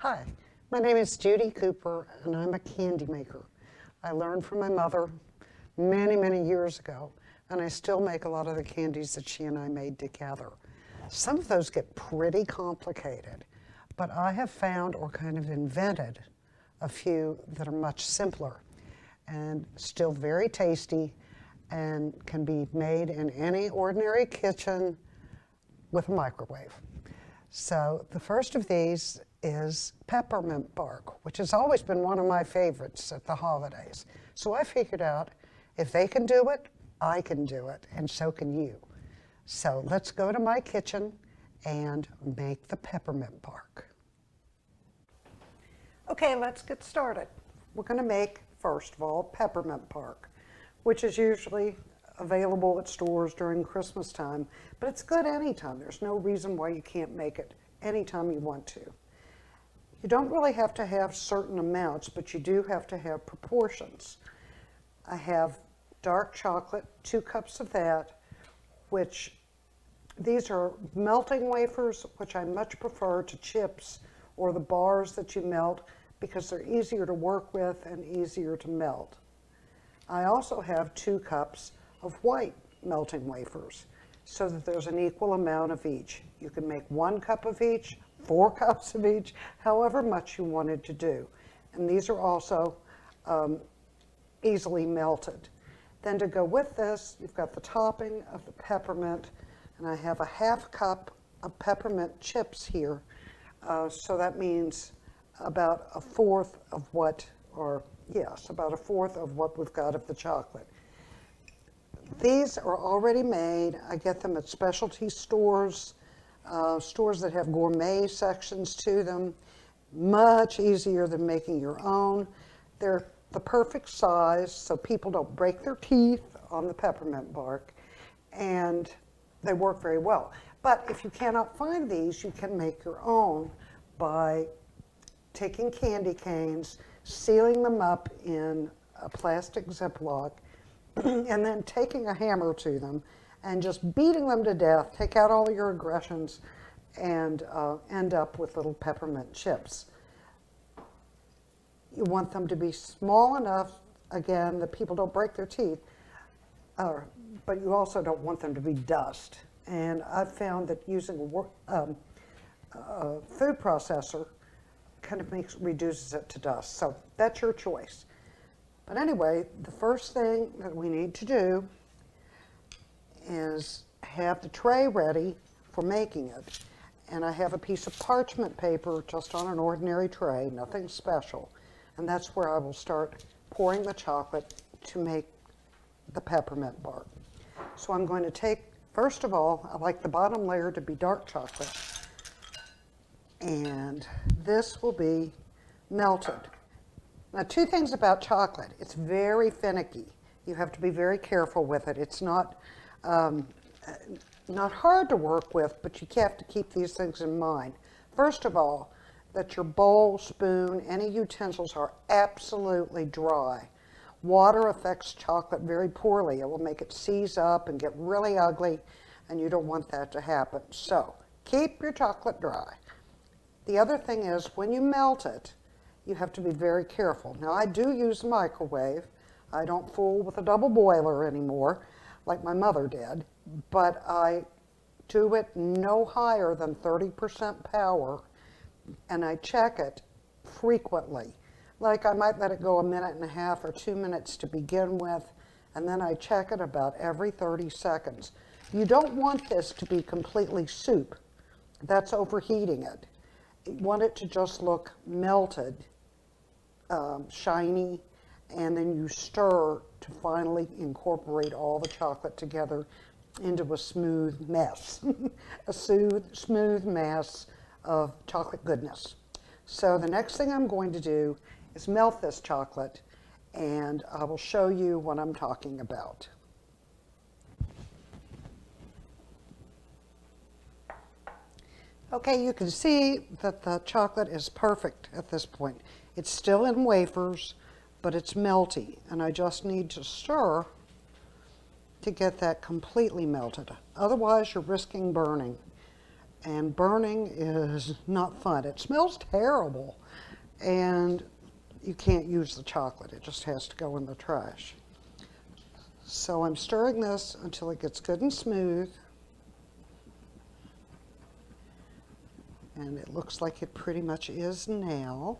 Hi, my name is Judy Cooper, and I'm a candy maker. I learned from my mother many, many years ago, and I still make a lot of the candies that she and I made together. Some of those get pretty complicated, but I have found or kind of invented a few that are much simpler and still very tasty and can be made in any ordinary kitchen with a microwave. So the first of these is peppermint bark, which has always been one of my favorites at the holidays. So I figured out if they can do it, I can do it, and so can you. So let's go to my kitchen and make the peppermint bark. Okay, let's get started. We're going to make, first of all, peppermint bark, which is usually available at stores during Christmas time, but it's good anytime. There's no reason why you can't make it anytime you want to. You don't really have to have certain amounts, but you do have to have proportions. I have dark chocolate, 2 cups of that, which these are melting wafers, which I much prefer to chips or the bars that you melt because they're easier to work with and easier to melt. I also have 2 cups of white melting wafers so that there's an equal amount of each. You can make 1 cup of each, 4 cups of each, however much you wanted to do. And these are also easily melted. Then to go with this, you've got the topping of the peppermint, and I have a 1/2 cup of peppermint chips here. So that means about 1/4 of what, or yes, about 1/4 of what we've got of the chocolate. These are already made. I get them at specialty stores, stores that have gourmet sections to them. Much easier than making your own. They're the perfect size so people don't break their teeth on the peppermint bark, and they work very well. But if you cannot find these, you can make your own by taking candy canes, sealing them up in a plastic Ziploc, and then taking a hammer to them and just beating them to death. Take out all your aggressions and end up with little peppermint chips. You want them to be small enough, again, that people don't break their teeth, but you also don't want them to be dust. And I've found that using a food processor kind of reduces it to dust. So that's your choice. But anyway, the first thing that we need to do is have the tray ready for making it. And I have a piece of parchment paper just on an ordinary tray, nothing special. And that's where I will start pouring the chocolate to make the peppermint bark. So I'm going to take, first of all, I like the bottom layer to be dark chocolate. And this will be melted. Now, 2 things about chocolate. It's very finicky. You have to be very careful with it. It's not hard to work with, but you have to keep these things in mind. First of all, that your bowl, spoon, any utensils are absolutely dry. Water affects chocolate very poorly. It will make it seize up and get really ugly, and you don't want that to happen. So keep your chocolate dry. The other thing is, when you melt it, you have to be very careful. Now, I do use a microwave. I don't fool with a double boiler anymore, like my mother did, but I do it no higher than 30% power, and I check it frequently. Like, I might let it go 1.5 minutes or 2 minutes to begin with, and then I check it about every 30 seconds. You don't want this to be completely soup. That's overheating it. You want it to just look melted, shiny, and then you stir to finally incorporate all the chocolate together into a smooth mess, a smooth mass of chocolate goodness. So the next thing I'm going to do is melt this chocolate, and I will show you what I'm talking about. Okay, you can see that the chocolate is perfect at this point. It's still in wafers, but it's melty, and I just need to stir to get that completely melted. Otherwise, you're risking burning. and burning is not fun. It smells terrible, and you can't use the chocolate. It just has to go in the trash. So I'm stirring this until it gets good and smooth, and it looks like it pretty much is now.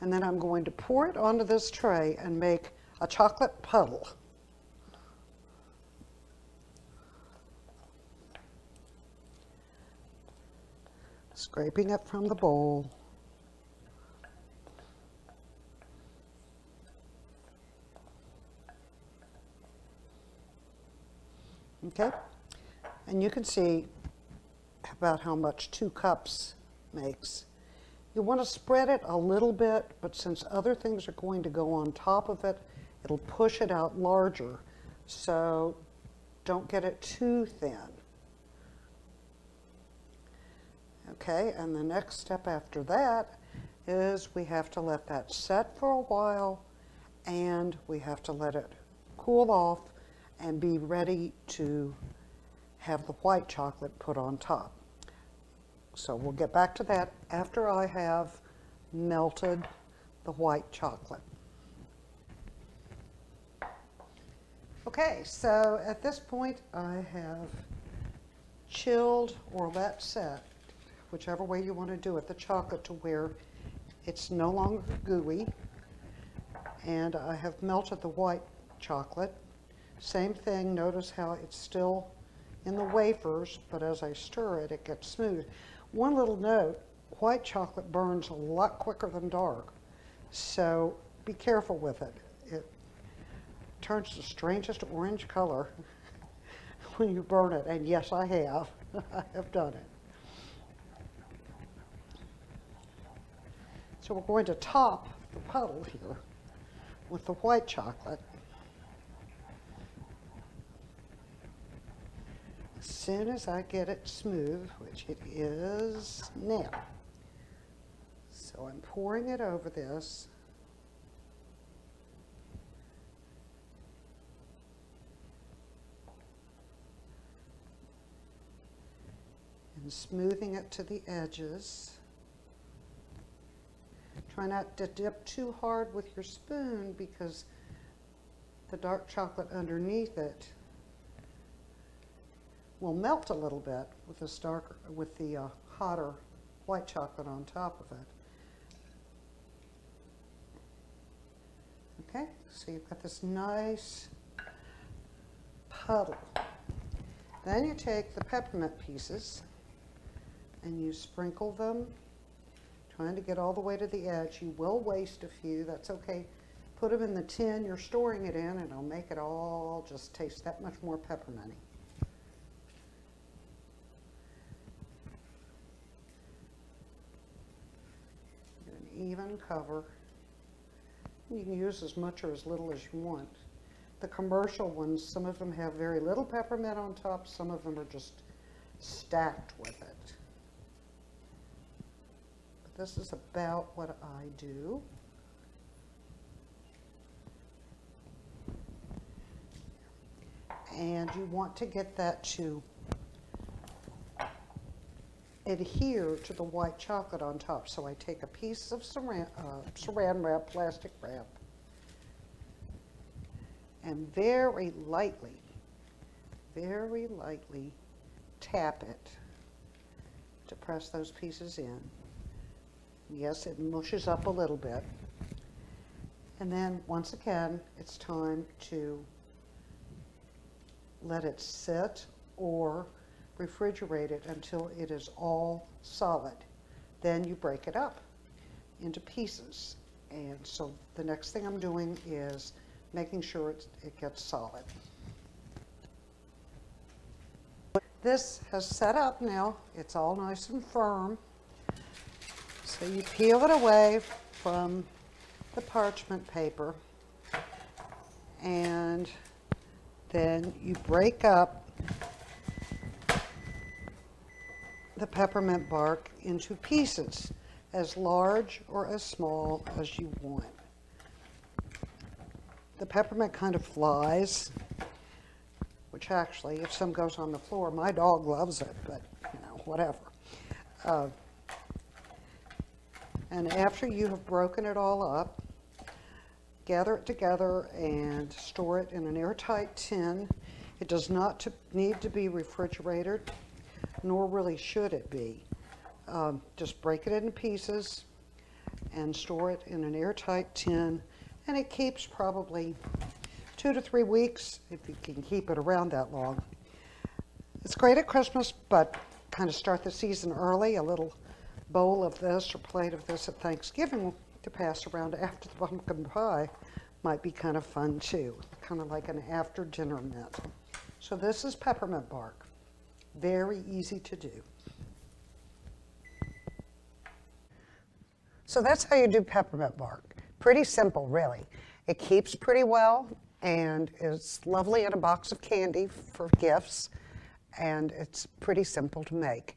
And then I'm going to pour it onto this tray and make a chocolate puddle. Scraping it from the bowl. Okay, and you can see about how much 2 cups makes. You want to spread it a little bit, but since other things are going to go on top of it, it'll push it out larger. So don't get it too thin. Okay, and the next step after that is we have to let that set for a while, and we have to let it cool off and be ready to have the white chocolate put on top. So we'll get back to that after I have melted the white chocolate. Okay, so at this point I have chilled or let set, whichever way you want to do it, the chocolate to where it's no longer gooey. And I have melted the white chocolate. Same thing, notice how it's still in the wafers, but as I stir it, it gets smooth. One little note, white chocolate burns a lot quicker than dark, so be careful with it. It turns the strangest orange color when you burn it, and yes, I have. I have done it. So we're going to top the puddle here with the white chocolate. As soon as I get it smooth, which it is now. So I'm pouring it over this. And smoothing it to the edges. Try not to dip too hard with your spoon because the dark chocolate underneath it will melt a little bit with this darker, with the hotter white chocolate on top of it. Okay, so you've got this nice puddle. Then you take the peppermint pieces and you sprinkle them, trying to get all the way to the edge. You will waste a few, that's okay. Put them in the tin you're storing it in, and it'll make it all just taste that much more pepperminty. Even cover. You can use as much or as little as you want. The commercial ones, some of them have very little peppermint on top, some of them are just stacked with it. But this is about what I do. And you want to get that to adhere to the white chocolate on top. So I take a piece of saran wrap, plastic wrap, and very lightly tap it to press those pieces in. Yes, it mushes up a little bit. And then once again, it's time to let it sit or refrigerate it until it is all solid. Then you break it up into pieces. And so the next thing I'm doing is making sure it gets solid. This has set up now. It's all nice and firm. So you peel it away from the parchment paper, and then you break up the peppermint bark into pieces, as large or as small as you want. The peppermint kind of flies, which actually, if some goes on the floor, my dog loves it, but you know, whatever. And after you have broken it all up, gather it together and store it in an airtight tin. It does not need to be refrigerated, nor really should it be. Just break it into pieces and store it in an airtight tin, and it keeps probably 2 to 3 weeks if you can keep it around that long. It's great at Christmas, but kind of start the season early. A little bowl of this or plate of this at Thanksgiving to pass around after the pumpkin pie might be kind of fun too, kind of like an after dinner mint. So this is peppermint bark, very easy to do. So that's how you do peppermint bark. Pretty simple, really. It keeps pretty well, and it's lovely in a box of candy for gifts, and it's pretty simple to make.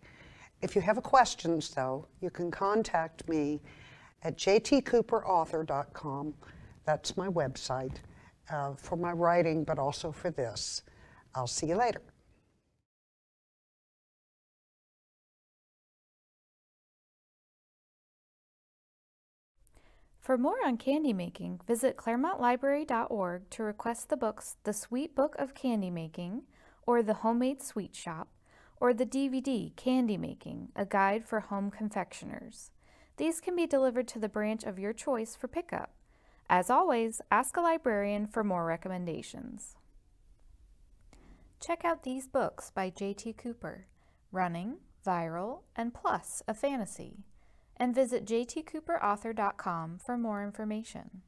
If you have questions, though, you can contact me at jtcooperauthor.com. That's my website for my writing, but also for this. I'll see you later. For more on candy making, visit clermontlibrary.org to request the books The Sweet Book of Candy Making, or The Homemade Sweet Shop, or the DVD Candy Making, A Guide for Home Confectioners. These can be delivered to the branch of your choice for pickup. As always, ask a librarian for more recommendations. Check out these books by J.T. Cooper, Running, Viral, and Plus, A Fantasy, and visit jtcooperauthor.com for more information.